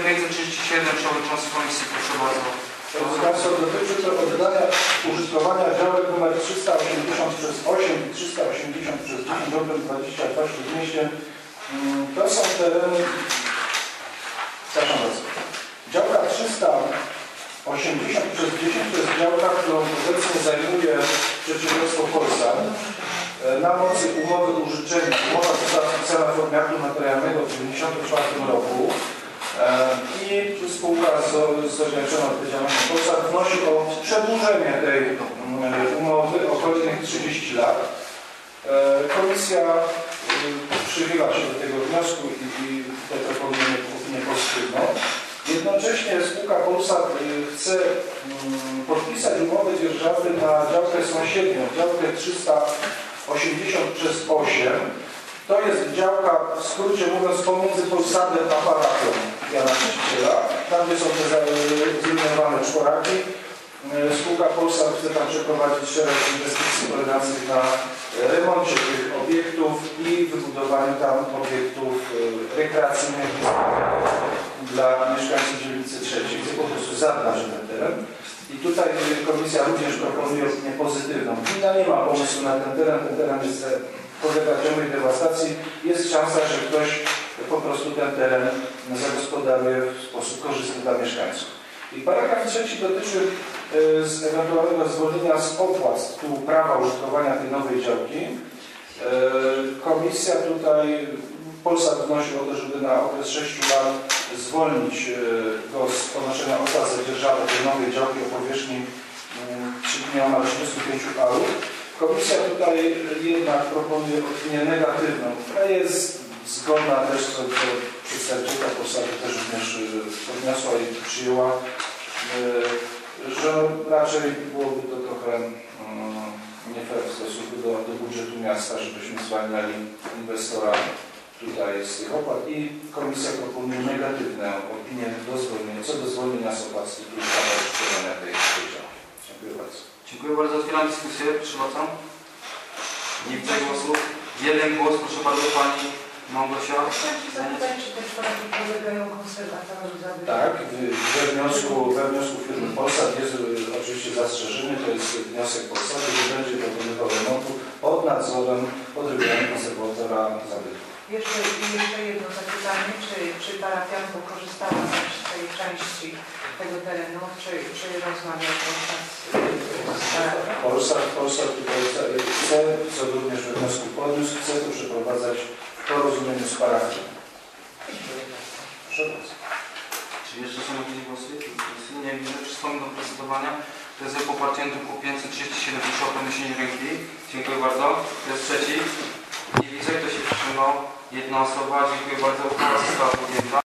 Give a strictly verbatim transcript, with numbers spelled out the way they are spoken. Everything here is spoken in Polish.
dwa tysiące trzydzieści siedem przewodniczący komisji, proszę bardzo. Prezentacja dotyczy to oddania użytkowania działek nr trzysta osiemdziesiąt przez osiem i trzysta osiemdziesiąt przez dziesięć obręb dwadzieścia dwa w Śródmieście. To są tereny, przepraszam bardzo, działka trzysta osiemdziesiąt przez dziesięć to jest działka, którą obecnie zajmuje przedsiębiorstwo Polsat. Na mocy umowy użyczenia, umowa została wpisana w odmiarku materialnego w tysiąc dziewięćset dziewięćdziesiątym czwartym roku i spółka zorganizowana odpowiedzialnością Polsat wnosi o przedłużenie tej umowy o kolejnych trzydzieści lat. Komisja przychyla się do tego wniosku i tutaj proponuje opinię pozytywną. Jednocześnie spółka Polsat chce podpisać umowę dzierżawy na działkę sąsiednią, działkę trzysta osiemdziesiąt przez osiem. To jest działka, w skrócie mówiąc, pomiędzy Polsatem a parafią Jana Trzciela. Tam, gdzie są te zrujnowane czworaki. Spółka Polsat chce tam przeprowadzić szereg inwestycji polegających na remoncie tych obiektów i wybudowaniu tam obiektów rekreacyjnych dla mieszkańców dzielnicy trzeciej, gdzie po prostu zadbaży ten teren. I tutaj komisja również proponuje opinię pozytywną. Gmina nie ma pomysłu na ten teren, ten teren jest podlega ciągłej dewastacji. Jest szansa, że ktoś po prostu ten teren zagospodaruje w sposób korzystny dla mieszkańców. I paragraf trzeci dotyczy z ewentualnego zwolnienia z opłat tu prawa użytkowania tej nowej działki. Komisja tutaj, Polsat wnosi o to, żeby na okres sześciu lat zwolnić go z ponoszenia opłat za dzierżawę tej nowej działki o powierzchni trzy miliony trzydzieści pięć arów. Komisja tutaj jednak proponuje opinię negatywną, która jest zgodna też co przedstawicielka Polsatu też również podniosła i przyjęła, że raczej byłoby to trochę nie fair w stosunku do, do budżetu miasta, żebyśmy zwalniali inwestora tutaj z tych opłat i komisja proponuje negatywną opinię do zwolnienia, co do zwolnienia z opłat z tytułu prawa użytkowania tej działki. Dziękuję bardzo. Dziękuję bardzo. Otwieram dyskusję. Przywracam. Nie widzę głosów. Jeden głos, proszę bardzo, pani Małgosia. Chciałam się zapytać, czy te czwaraki podlegają konserwatorowi zabytku? Tak, we wniosku, we wniosku firmy Polsat jest oczywiście zastrzeżenie, to jest wniosek Polsatu, że będzie dokonywał remontu pod nadzorem podlegającym konserwatora zabytku. Jeszcze, jeszcze jedno zapytanie, czy, czy parafianka korzystała z tej części tego terenu, czy, czy rozmawiał Polsat z parafią? Polsat, Polsat tutaj chce, co również we wniosku podniósł, chce to przeprowadzać w porozumieniu z parafią. Proszę bardzo. Czy jeszcze są jakieś głosy? Nie widzę. Przystąpię do procedowania. To jest za poparciem druku pięćset trzydzieści siedem. Proszę o podniesienie ręki. Dziękuję bardzo. To jest trzeci. Nie widzę, kto się wstrzymał. Jedna osoba. Dziękuję bardzo. Uchwała została podjęta.